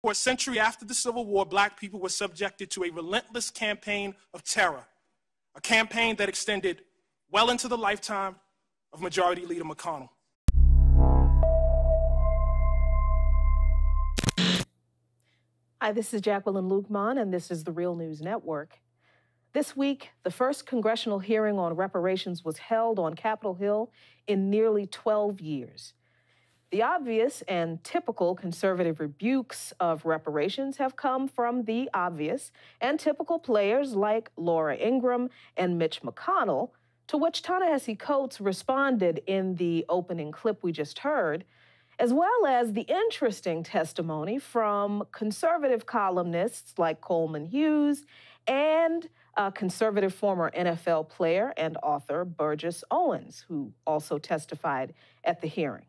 For a century after the Civil War, black people were subjected to a relentless campaign of terror, a campaign that extended well into the lifetime of Majority Leader McConnell. Hi, this is Jacqueline Luckman, and this is The Real News Network. This week, the first congressional hearing on reparations was held on Capitol Hill in nearly 12 years. The obvious and typical conservative rebukes of reparations have come from the obvious and typical players like Laura Ingraham and Mitch McConnell, to which Ta-Nehisi Coates responded in the opening clip we just heard, as well as the interesting testimony from conservative columnists like Coleman Hughes and conservative former NFL player and author Burgess Owens, who also testified at the hearing.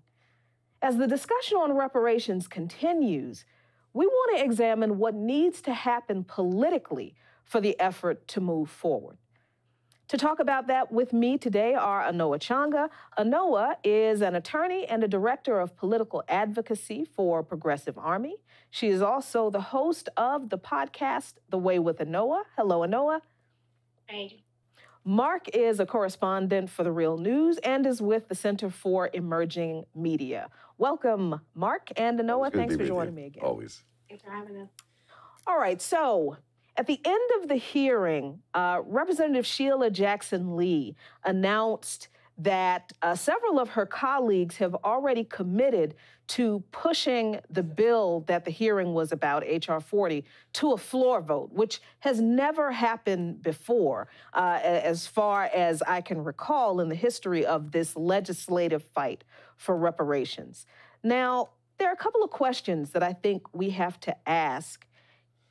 As the discussion on reparations continues, we want to examine what needs to happen politically for the effort to move forward. To talk about that with me today are Anoa Changa. Anoa is an attorney and a director of political advocacy for Progressive Army. She is also the host of the podcast, The Way with Anoa. Hello, Anoa. Hey. Mark is a correspondent for The Real News and is with the Center for Emerging Media. Welcome, Mark and Anoa. Thanks for joining me again. Always. Thanks for having us. All right, so at the end of the hearing, Representative Sheila Jackson Lee announced that several of her colleagues have already committed to pushing the bill that the hearing was about, H.R. 40, to a floor vote, which has never happened before, as far as I can recall in the history of this legislative fight for reparations. Now, there are a couple of questions that I think we have to ask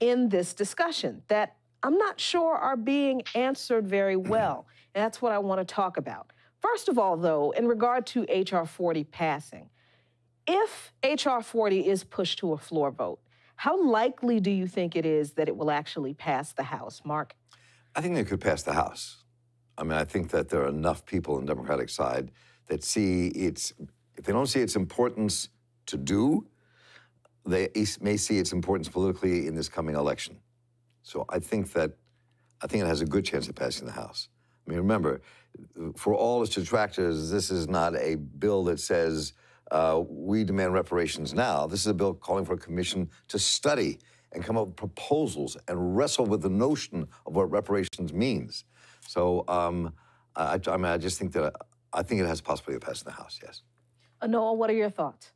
in this discussion that I'm not sure are being answered very well, and that's what I want to talk about. First of all, though, in regard to H.R. 40 passing, if H.R. 40 is pushed to a floor vote, how likely do you think it is that it will actually pass the House, Mark? I think it could pass the House. I mean, I think that there are enough people on the Democratic side that see its, if they don't see its importance to do, they may see its importance politically in this coming election. So I think it has a good chance of passing the House. I mean, remember, for all its detractors, this is not a bill that says we demand reparations now. This is a bill calling for a commission to study and come up with proposals and wrestle with the notion of what reparations means. So I just think that I think it has a possibility of passing the House, yes. Anoa, what are your thoughts?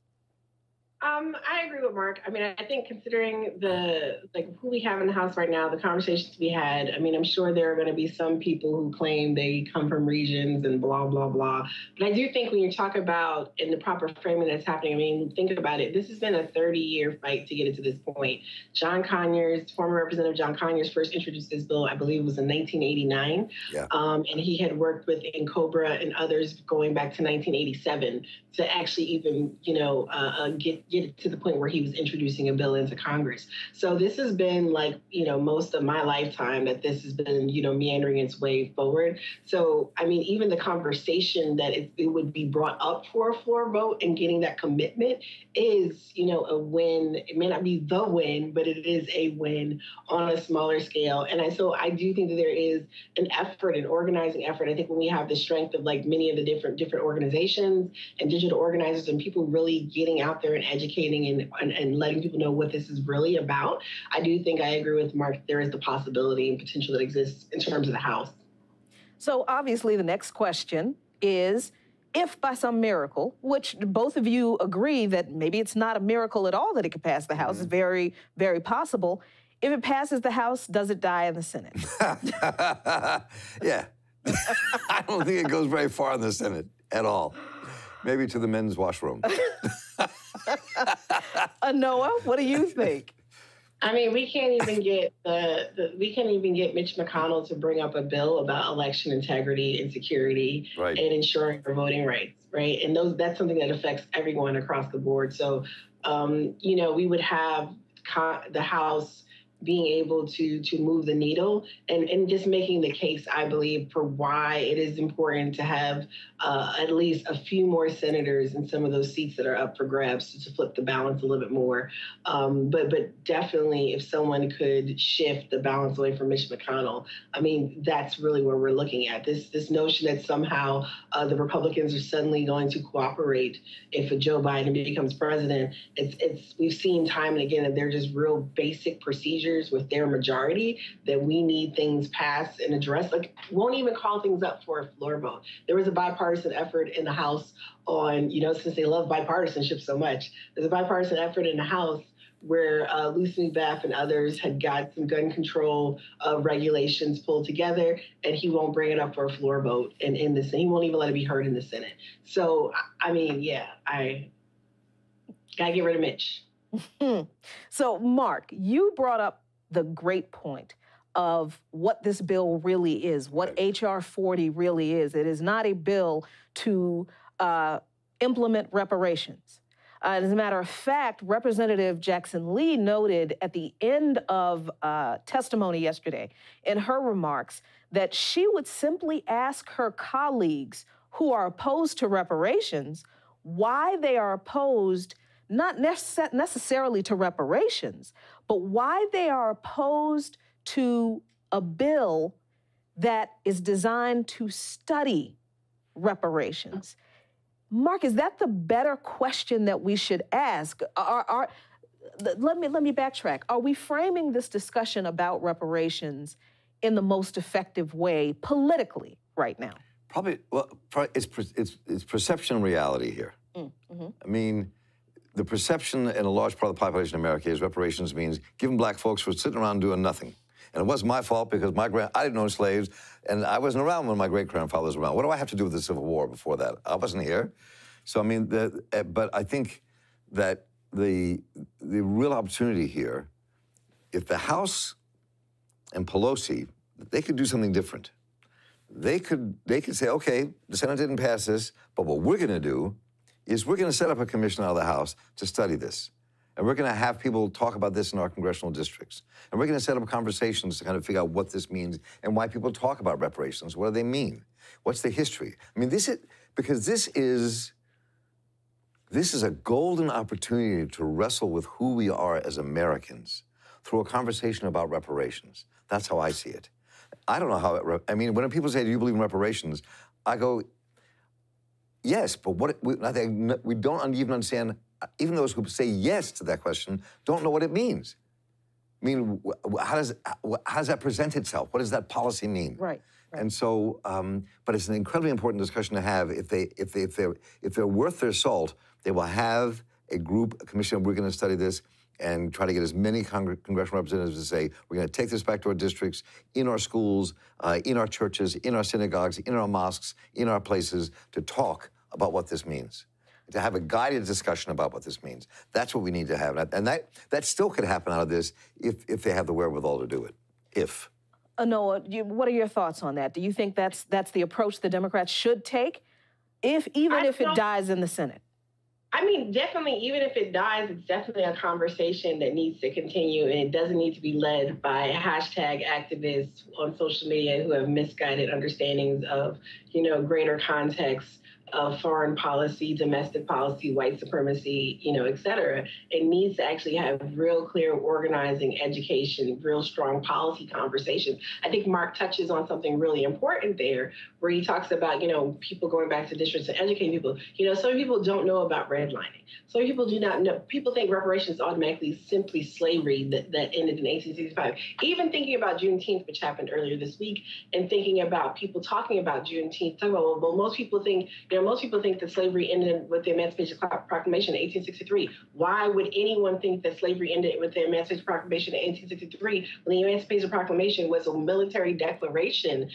I agree with Mark. I mean, I think considering who we have in the House right now, the conversations we had, I mean, I'm sure there are going to be some people who claim they come from regions and blah, blah, blah. But I do think when you talk about in the proper framing that's happening, I mean, think about it. This has been a 30-year fight to get it to this point. John Conyers, former Representative John Conyers, first introduced this bill, I believe it was in 1989. Yeah. And he had worked with Incobra and others going back to 1987 to actually even, you know, get it to the point where he was introducing a bill into Congress. So this has been like, you know, most of my lifetime that this has been, you know, meandering its way forward. So, I mean, even the conversation that it would be brought up for a floor vote and getting that commitment is, you know, a win. It may not be the win, but it is a win on a smaller scale. And so I do think that there is an effort, an organizing effort. I think when we have the strength of like many of the different organizations and digital organizers and people really getting out there and educating and letting people know what this is really about, I do think I agree with Mark. There is the possibility and potential that exists in terms of the House. So obviously the next question is, if by some miracle, which both of you agree that maybe it's not a miracle at all that it could pass the House, it's very, very possible. If it passes the House, does it die in the Senate? Yeah. I don't think it goes very far in the Senate at all. Maybe to the men's washroom. Anoa, what do you think? I mean, we can't even get we can't even get Mitch McConnell to bring up a bill about election integrity and security, right, and ensuring our voting rights, right? And that's something that affects everyone across the board. So, you know, we would have the House being able to move the needle and just making the case, I believe, for why it is important to have at least a few more senators in some of those seats that are up for grabs to flip the balance a little bit more. But definitely, if someone could shift the balance away from Mitch McConnell, I mean, that's really what we're looking at. This notion that somehow the Republicans are suddenly going to cooperate if a Joe Biden becomes president. It's we've seen time and again that they're just real basic procedures with their majority that we need things passed and addressed. Like, won't even call things up for a floor vote. There was a bipartisan effort in the House on, you know, since they love bipartisanship so much, there's a bipartisan effort in the House where Lucy McBath and others had got some gun control regulations pulled together, and he won't bring it up for a floor vote and in the Senate. He won't even let it be heard in the Senate. So, I mean, yeah, I gotta get rid of Mitch. So, Mark, you brought up the great point of what this bill really is, what H.R. 40 really is. It is not a bill to implement reparations. As a matter of fact, Representative Jackson Lee noted at the end of testimony yesterday in her remarks that she would simply ask her colleagues who are opposed to reparations why they are opposed not necessarily to reparations, but why they are opposed to a bill that is designed to study reparations. Mark, is that the better question that we should ask? Let me backtrack. Are we framing this discussion about reparations in the most effective way politically right now? Probably. Well, it's perception and reality here. Mm-hmm. I mean, the perception in a large part of the population in America is reparations means giving black folks for sitting around doing nothing. And it wasn't my fault because I didn't own slaves, and I wasn't around when my great-grandfather was around. What do I have to do with the Civil War before that? I wasn't here. So, I mean, but I think that the real opportunity here, if the House and Pelosi, they could do something different. They could say, okay, the Senate didn't pass this, but what we're going to do is we're going to set up a commission out of the House to study this. And we're going to have people talk about this in our congressional districts. And we're going to set up conversations to kind of figure out what this means and why people talk about reparations. What do they mean? What's the history? I mean, this is a golden opportunity to wrestle with who we are as Americans through a conversation about reparations. That's how I see it. I don't know how it, I mean, when people say, do you believe in reparations? I go, yes, but I think we don't even understand, even those who say yes to that question don't know what it means. I mean, how does that present itself? What does that policy mean? Right. And so, but it's an incredibly important discussion to have. If they're worth their salt, they will have a commission. We're going to study this and try to get as many congressional representatives to say, we're going to take this back to our districts, in our schools, in our churches, in our synagogues, in our mosques, in our places, to talk about what this means, to have a guided discussion about what this means. That's what we need to have. And that still could happen out of this if they have the wherewithal to do it, if. Anoa, what are your thoughts on that? Do you think that's the approach the Democrats should take, even if it dies in the Senate? I mean, definitely, even if it dies, it's definitely a conversation that needs to continue, and it doesn't need to be led by hashtag activists on social media who have misguided understandings of, you know, greater context of foreign policy, domestic policy, white supremacy, you know, et cetera. It needs to actually have real clear organizing, education, real strong policy conversations. I think Mark touches on something really important there, where he talks about, you know, people going back to districts and educating people. You know, some people don't know about redlining. Some people do not know. People think reparations automatically simply slavery that ended in 1865. Even thinking about Juneteenth, which happened earlier this week, and thinking about people talking about Juneteenth, talking about, well, most people think, you know, most people think that slavery ended with the Emancipation Proclamation in 1863. Why would anyone think that slavery ended with the Emancipation Proclamation in 1863 when the Emancipation Proclamation was a military declaration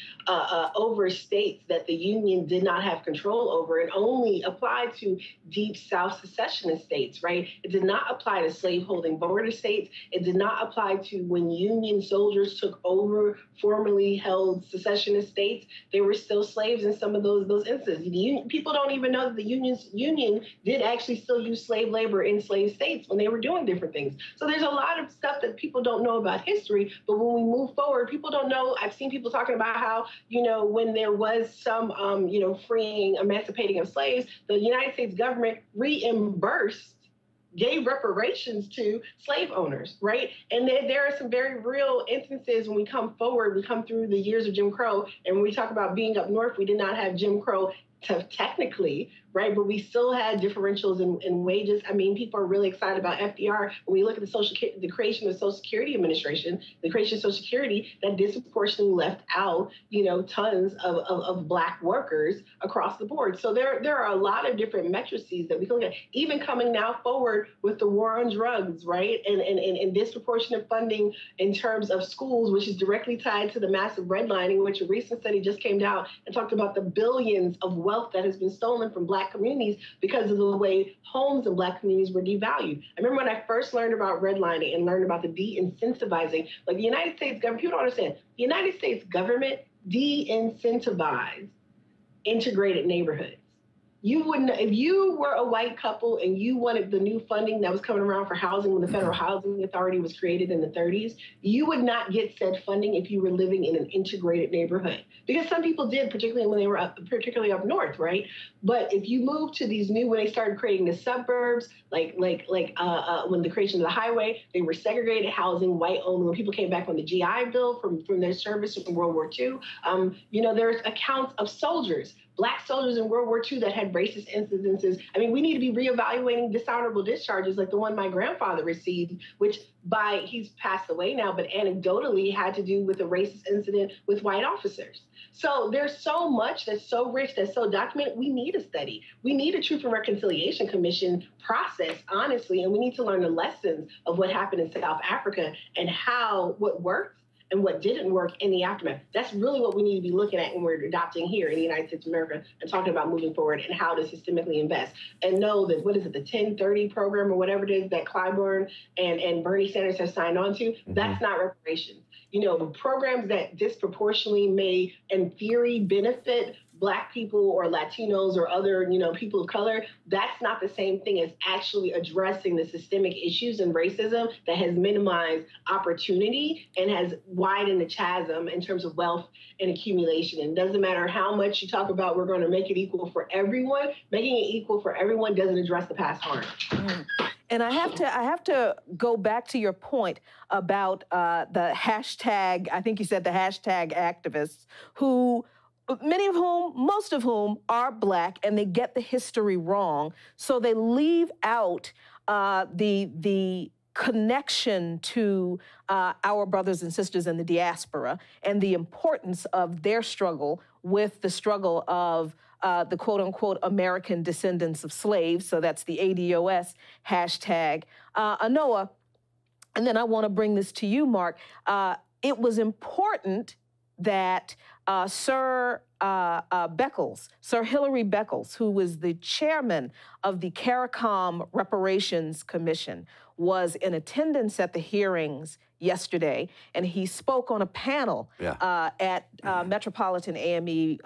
over states that the Union did not have control over and only applied to Deep South secessionist states, right? It did not apply to slaveholding border states. It did not apply to when Union soldiers took over formerly held secessionist states. They were still slaves in some of those instances. People don't even know that the union did actually still use slave labor in slave states when they were doing different things. So there's a lot of stuff that people don't know about history. But when we move forward, people don't know. I've seen people talking about how, you know, when there was some, you know, freeing, emancipating of slaves, the United States government reimbursed, gave reparations to slave owners, right? And there are some very real instances when we come forward, we come through the years of Jim Crow, and when we talk about being up north, we did not have Jim Crow technically, right? But we still had differentials in wages. I mean, people are really excited about FDR. When we look at the creation of the Social Security Administration, the creation of Social Security, that disproportionately left out, you know, tons of Black workers across the board. So there are a lot of different matrices that we can look at. Even coming now forward with the war on drugs, right? And disproportionate funding in terms of schools, which is directly tied to the massive redlining, which a recent study just came out and talked about the billions of wealth that has been stolen from Black communities because of the way homes in Black communities were devalued. I remember when I first learned about redlining and learned about the de-incentivizing, like the United States government, people don't understand, the United States government de-incentivized integrated neighborhoods. You wouldn't, if you were a white couple and you wanted the new funding that was coming around for housing when the Federal Housing Authority was created in the 1930s, you would not get said funding if you were living in an integrated neighborhood. Because some people did, particularly when they were particularly up north, right? But if you moved to these new, when they started creating the suburbs, when the creation of the highway, they were segregated housing, white only. When people came back on the GI Bill from their service in World War II, you know, there's accounts of soldiers, Black soldiers in World War II that had racist incidences. I mean, we need to be reevaluating dishonorable discharges like the one my grandfather received, which he's passed away now, but anecdotally had to do with a racist incident with white officers. So there's so much that's so rich, that's so documented. We need a study. We need a Truth and Reconciliation Commission process, honestly, and we need to learn the lessons of what happened in South Africa and how, what worked, and what didn't work in the aftermath. That's really what we need to be looking at when we're adopting here in the United States of America and talking about moving forward and how to systemically invest. And know that, what is it, the 1030 program or whatever it is that Clyburn and Bernie Sanders have signed on to, that's not reparations. You know, programs that disproportionately may, in theory, benefit Black people or Latinos or other, you know, people of color, that's not the same thing as actually addressing the systemic issues and racism that has minimized opportunity and has widened the chasm in terms of wealth and accumulation. And it doesn't matter how much you talk about, we're going to make it equal for everyone. Making it equal for everyone doesn't address the past harm. And I have to go back to your point about the hashtag, I think you said the hashtag activists who, many of whom, most of whom are Black, and they get the history wrong. So they leave out the connection to our brothers and sisters in the diaspora and the importance of their struggle with the struggle of the quote-unquote American descendants of slaves. So that's the ADOS hashtag. Anoa, and then I want to bring this to you, Mark. It was important that Hillary Beckles, who was the chairman of the CARICOM Reparations Commission, was in attendance at the hearings yesterday, and he spoke on a panel at Metropolitan AME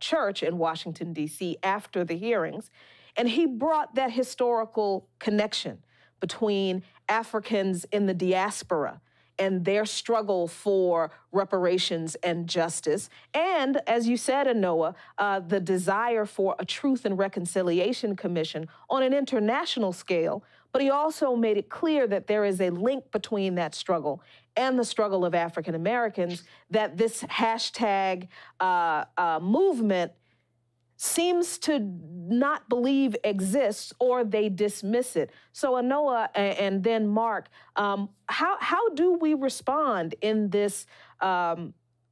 Church in Washington, D.C. after the hearings, and he brought that historical connection between Africans in the diaspora and their struggle for reparations and justice. And as you said, Anoa, the desire for a Truth and Reconciliation Commission on an international scale, but he also made it clear that there is a link between that struggle and the struggle of African Americans, that this hashtag movement seems to not believe exists, or they dismiss it. So Anoa and then Mark, how do we respond in this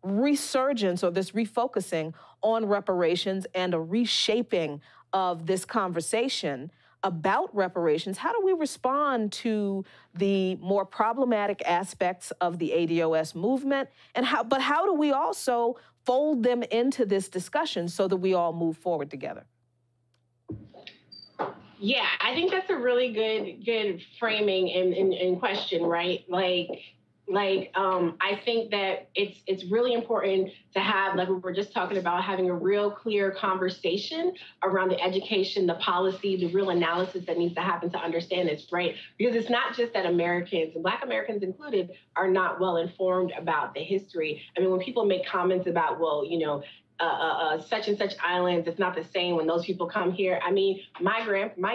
resurgence or this refocusing on reparations and a reshaping of this conversation about reparations? How do we respond to the more problematic aspects of the ADOS movement? And how do we also fold them into this discussion so that we all move forward together? Yeah, I think that's a really good framing and question, right? Like, I think that it's really important to have, like we were just talking about, having a real clear conversation around the education, the policy, the real analysis that needs to happen to understand this, right? Because it's not just that Americans, and Black Americans included, are not well informed about the history. I mean, when people make comments about, well, you know, such and such islands, it's not the same when those people come here. I mean, my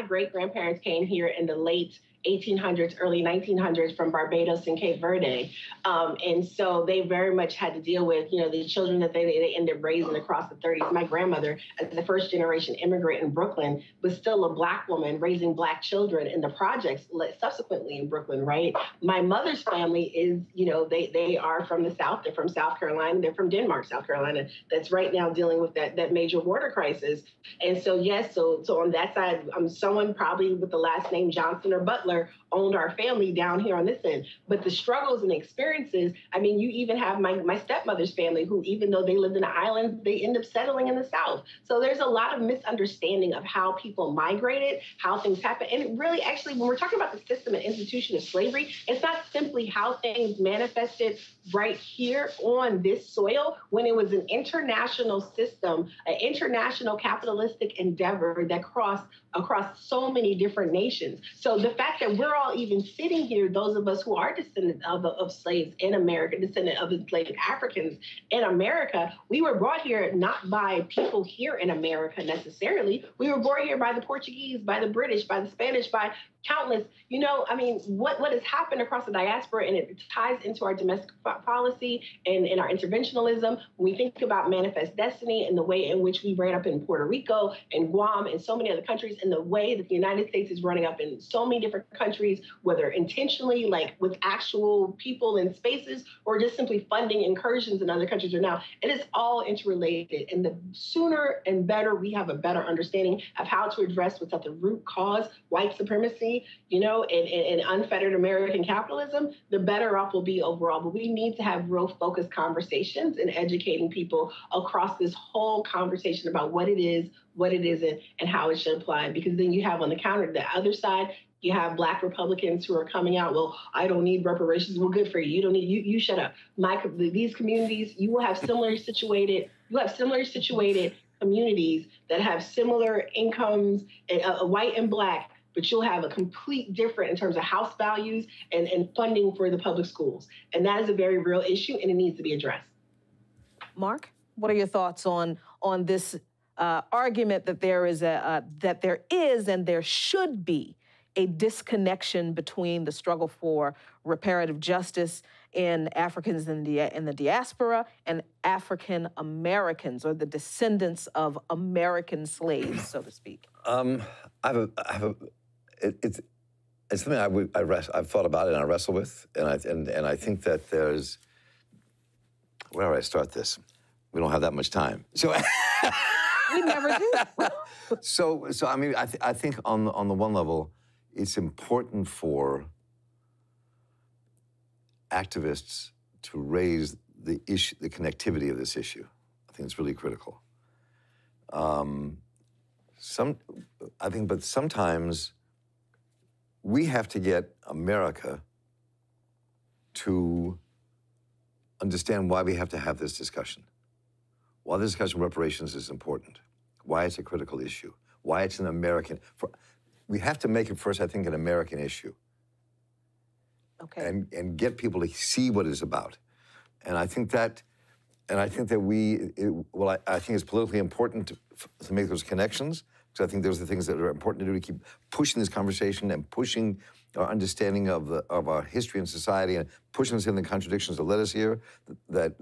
great-grandparents came here in the late 1800s, early 1900s from Barbados and Cape Verde. And so they very much had to deal with, you know, the children that they ended up raising across the 30s. My grandmother, as the first generation immigrant in Brooklyn, was still a Black woman raising Black children in the projects subsequently in Brooklyn, right? My mother's family is, you know, they are from the South. They're from South Carolina. They're from Denmark, South Carolina. That's right now dealing with that major water crisis. And so, yes, so on that side, someone probably with the last name Johnson or Butler owned our family down here on this end. But the struggles and experiences, I mean, you even have my stepmother's family who, even though they lived in the islands, they end up settling in the South. So there's a lot of misunderstanding of how people migrated, how things happen. And really, actually, when we're talking about the system and institution of slavery, it's not simply how things manifested right here on this soil when it was an international system, an international capitalistic endeavor that crossed across so many different nations. So the fact that we're all even sitting here, those of us who are descendants of slaves in America, descendant of enslaved Africans in America, we were brought here not by people here in America necessarily. We were brought here by the Portuguese, by the British, by the Spanish, by countless, you know, I mean, what has happened across the diaspora, and it ties into our domestic policy and our interventionalism. When we think about Manifest Destiny and the way in which we ran up in Puerto Rico and Guam and so many other countries, and the way that the United States is running up in so many different countries, whether intentionally, like with actual people in spaces, or just simply funding incursions in other countries or now, it is all interrelated. And the sooner and better we have a better understanding of how to address what's at the root cause, white supremacy, you know, and unfettered American capitalism, the better off we'll be overall. But we need to have real focused conversations and educating people across this whole conversation about what it is, what it isn't, and how it should apply. Because then you have on the other side, you have Black Republicans who are coming out, well, I don't need reparations. Well, good for you. You don't need, you shut up. These communities, you will have similar situated communities that have similar incomes, white and Black, but you'll have a complete different in terms of house values and funding for the public schools. And that is a very real issue, and it needs to be addressed. Mark, what are your thoughts on this argument that there is and there should be a disconnection between the struggle for reparative justice in Africans in the diaspora and African Americans, or the descendants of American slaves, so to speak? It's something I've thought about and I wrestle with, and I think that there's, where do I start this? We don't have that much time, so we never do. So I mean, I think on the one level, it's important for activists to raise the issue, the connectivity of this issue. I think it's really critical. But sometimes we have to get America to understand why we have to have this discussion. Why the discussion of reparations is important. Why it's a critical issue. Why it's an American. We have to make it first, I think, an American issue. Okay. And get people to see what it's about. I think it's politically important to make those connections, because I think those are the things that are important to do, to keep pushing this conversation and pushing our understanding of our history and society, and pushing us in the contradictions that led us here, that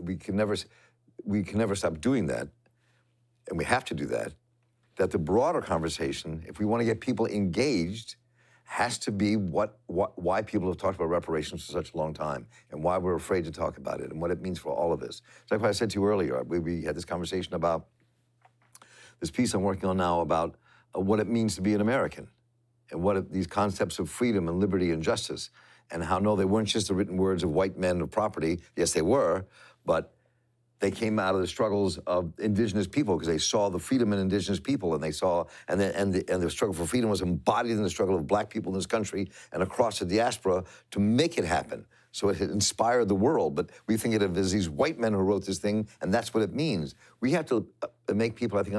we can never stop doing that, and we have to do that. That the broader conversation, if we want to get people engaged, has to be why people have talked about reparations for such a long time, and why we're afraid to talk about it, and what it means for all of us. It's like what I said to you earlier. We had this conversation about this piece I'm working on now about what it means to be an American, and these concepts of freedom and liberty and justice, and how, no, they weren't just the written words of white men of property. Yes, they were, but They came out of the struggles of indigenous people because they saw the freedom in indigenous people, and they saw, and the struggle for freedom was embodied in the struggle of black people in this country and across the diaspora to make it happen. So it had inspired the world, but we think of it as these white men who wrote this thing, and that's what it means. We have to make people, I think,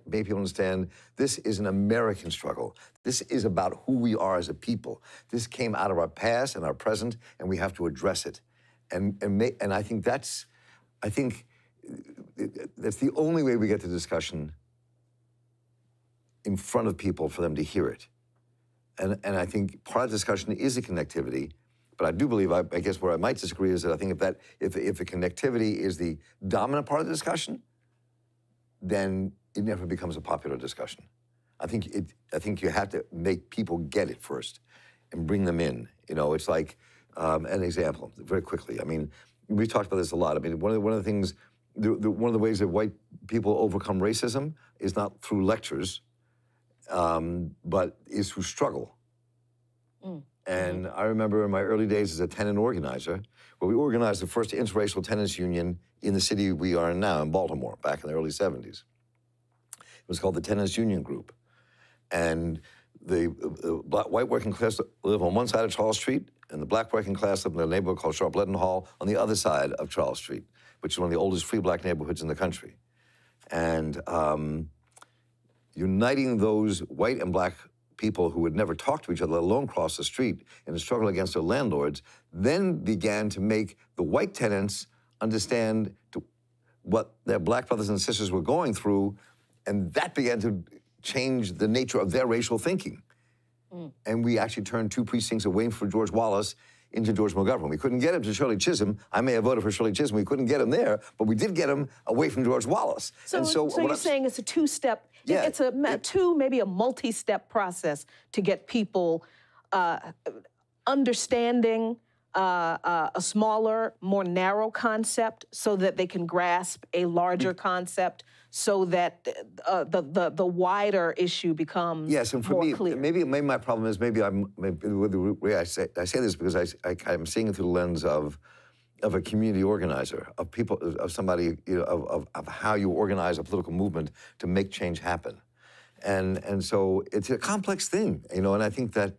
understand this is an American struggle. This is about who we are as a people. This came out of our past and our present, and we have to address it. And I think that's the only way we get the discussion in front of people for them to hear it. And I think part of the discussion is a connectivity. But I do believe, I guess where I might disagree is that I think if the connectivity is the dominant part of the discussion, then it never becomes a popular discussion. I think you have to make people get it first and bring them in. You know, it's like an example, very quickly. I mean, we talked about this a lot. I mean, one of the things, one of the ways that white people overcome racism is not through lectures, but is through struggle. Mm. And I remember in my early days as a tenant organizer, where we organized the first interracial tenants union in the city we are in now, in Baltimore, back in the early 70s. It was called the Tenants Union Group. And the white working class live on one side of Charles Street, and the black working class live in a neighborhood called Sharpleton Hall on the other side of Charles Street, which is one of the oldest free black neighborhoods in the country. And uniting those white and black people who would never talk to each other, let alone cross the street, in a struggle against their landlords, then began to make the white tenants understand what their black brothers and sisters were going through, and that began to change the nature of their racial thinking. Mm. And we actually turned two precincts away from George Wallace into George McGovern. We couldn't get him to Shirley Chisholm. I may have voted for Shirley Chisholm. We couldn't get him there, but we did get him away from George Wallace. So you're saying it's a two-step, yeah, it's maybe a multi-step process to get people understanding a smaller, more narrow concept so that they can grasp a larger concept, so that the wider issue becomes more clear. Maybe my problem is, I say this because I'm seeing it through the lens of a community organizer, of people, of somebody, you know, of how you organize a political movement to make change happen. And so it's a complex thing, you know, and I think that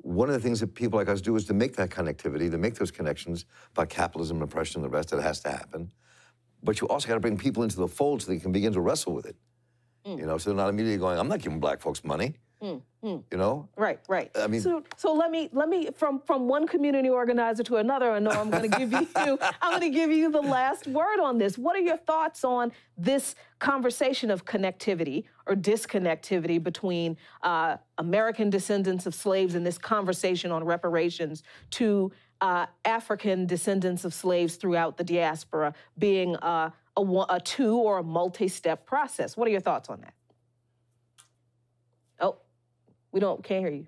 one of the things that people like us do is to make that connectivity, to make those connections about capitalism, oppression, and the rest. That has to happen. But you also got to bring people into the fold so they can begin to wrestle with it. Mm. You know, so they're not immediately going, I'm not giving black folks money. Mm. Mm. You know? Right, right. I mean, so let me from one community organizer to another, I know I'm going to give you the last word on this. What are your thoughts on this conversation of connectivity or disconnectivity between American descendants of slaves and this conversation on reparations to African descendants of slaves throughout the diaspora being a two or a multi-step process? What are your thoughts on that? Oh, we can't hear you.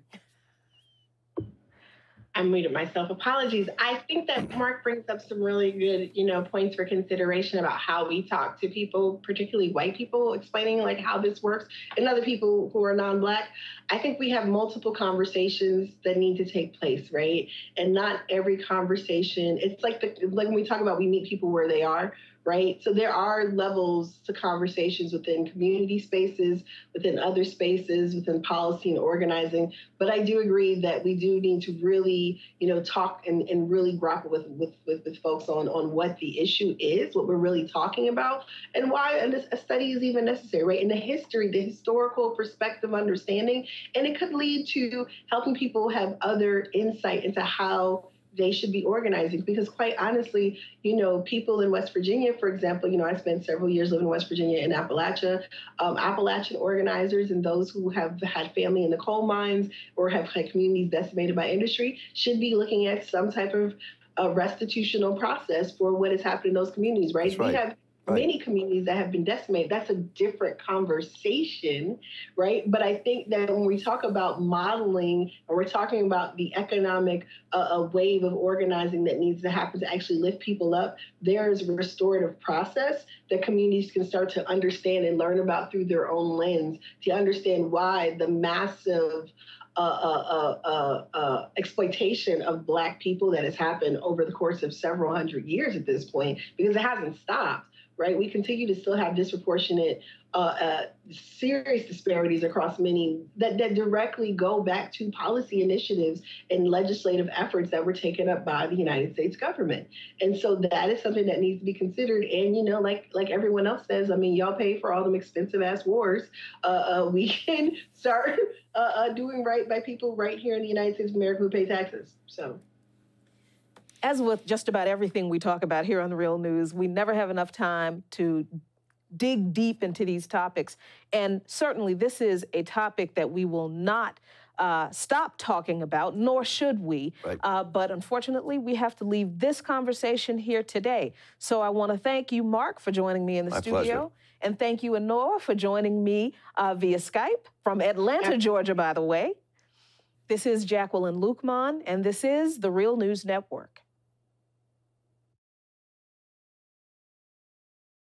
I muted myself, apologies. I think that Mark brings up some really good, you know, points for consideration about how we talk to people, particularly white people, explaining like how this works, and other people who are non-black. I think we have multiple conversations that need to take place, right? And not every conversation, it's like when we talk about we meet people where they are, right? So there are levels to conversations within community spaces, within other spaces, within policy and organizing. But I do agree that we do need to really, you know, talk and really grapple with folks on what the issue is, what we're really talking about, and why a study is even necessary, right? And the history, the historical perspective, understanding, and it could lead to helping people have other insight into how they should be organizing. Because quite honestly, you know, people in West Virginia, for example, you know, I spent several years living in West Virginia in Appalachia. Appalachian organizers and those who have had family in the coal mines or have had communities decimated by industry should be looking at some type of restitutional process for what has happened in those communities, right? We have many communities that have been decimated. That's a different conversation, right? But I think that when we talk about modeling, and we're talking about the economic wave of organizing that needs to happen to actually lift people up, there is a restorative process that communities can start to understand and learn about through their own lens, to understand why the massive exploitation of Black people that has happened over the course of several hundred years at this point, because it hasn't stopped, right? We continue to still have disproportionate, serious disparities across many that directly go back to policy initiatives and legislative efforts that were taken up by the United States government. And so that is something that needs to be considered. And, you know, like everyone else says, I mean, y'all pay for all them expensive ass wars. We can start doing right by people right here in the United States of America who pay taxes. So. As with just about everything we talk about here on The Real News, we never have enough time to dig deep into these topics. And certainly this is a topic that we will not stop talking about, nor should we. Right. But unfortunately, we have to leave this conversation here today. So I want to thank you, Mark, for joining me in the studio. My pleasure. And thank you, Anoa, for joining me via Skype from Atlanta, Georgia, by the way. This is Jacqueline Luckman, and this is The Real News Network.